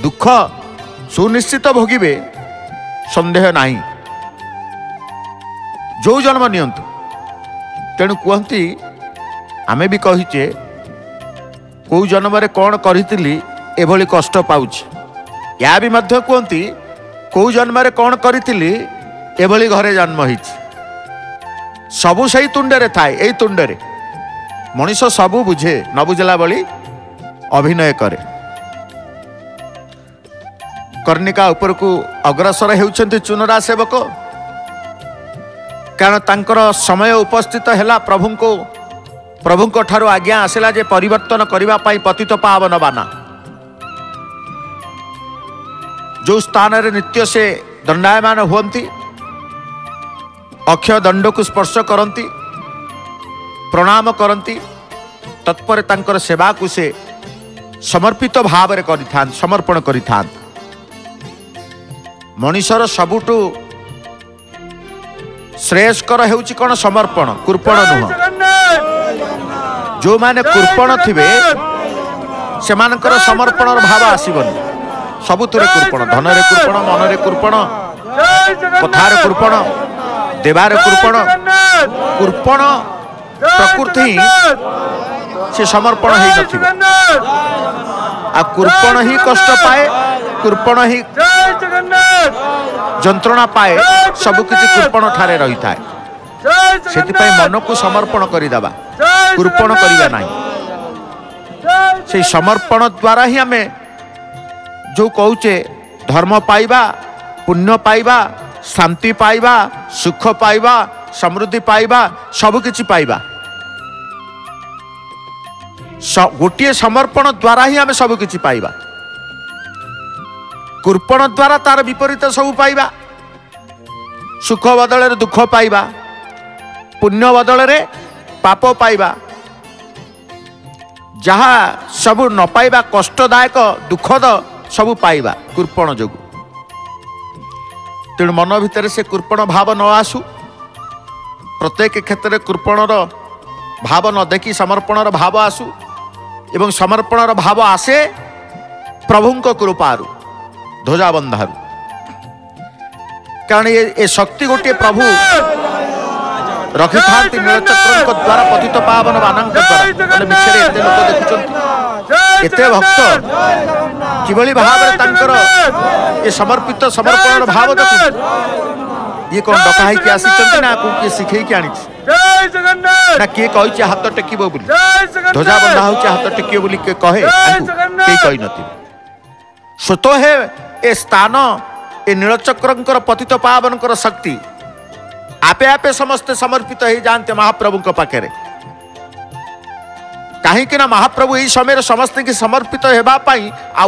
दुख सुनिश्चित भोगे सन्देह ना जो जन्म नियंतु तेणु कहती आमे भी कहीचे कौ जन्म कौन करी एभली कष्ट पाउछि या भी मध्य कहती कौ जन्म कौन करी एभली घरे जन्म होइछि सबू से तुंडरे थाए एई तुंडरे मनुष्य सबू बुझे न बुझला बली अभिनय करे कर्णिका उपर को अग्रसर होउछन्ति चुनरा सेवक कारण तांकर समय उपस्थित हैला प्रभुंको ठारो आज्ञा आसला जे परिवर्तन करिवा पाई पतित पावन बाना जो स्थान रे नित्य से दंडायमान होंती अक्षय दंड को स्पर्श करती प्रणाम करती तत्पर तांकर सेवा को से समर्पित भाव रे करि थान समर्पण करि थान मनुष्यर सबुटू श्रेयस्कर हेउची कोन समर्पण कृपण नुह जो माने कृपण थिबे सेमानकर समर्पण भाव आसीबनी सबुतुरे कृपण धन रे कृपण मन रे कृपण कथा रे कृपण देवार कृपण कृपण प्रकृति से समर्पण हे नथिबो आ कृपण ही कष्ट पाए कृपण ही जंत्रणा पाए सबकिछि कृपण ठारे रही थाए से मन को समर्पण करदेवा कृपण करवा नहीं से समर्पण द्वारा ही आमे जो कौचे धर्म पाइबा पुण्य पाइबा शांति पाइबा सुख पाइबा समृद्धि पाइबा सबकिछि पाइबा गोटे समर्पण द्वारा ही आमे सबकिछि पाइबा कृपण द्वारा तार विपरीत सब पाइबा सुख बदल दुख पाइबा पुण्य बदल पाप पाइबा जहा सब न पाइबा कष्टदायक दुखद सब पाइबा कृपण जो तेणु मन भितर से कृपण भाव न आसू प्रत्येक क्षेत्र कृपणर भाव न देखी समर्पणर भाव आसू एवं समर्पणर भाव आसे प्रभुंको कृपारू ध्वजाबंधारू कारण ये शक्ति गोटे प्रभु रखी था नीलचक्र द्वारा पतित पावन बाना देखते भक्त किभली भाव ये समर्पित समर्पण भाव देखु ये कौन डकाई कि आसी ना किए शिखे कि आनी किए कही हाथ टेको ध्वजा बंधा हो हाथ टेको किए कहे कही नुत है ये स्थान ये नीलचक्र पतित पावन शक्ति आपे आपे समस्ते समर्पित हो जाते महाप्रभु पाखे कहीं महाप्रभु ये समय समस्त समर्पित होगा।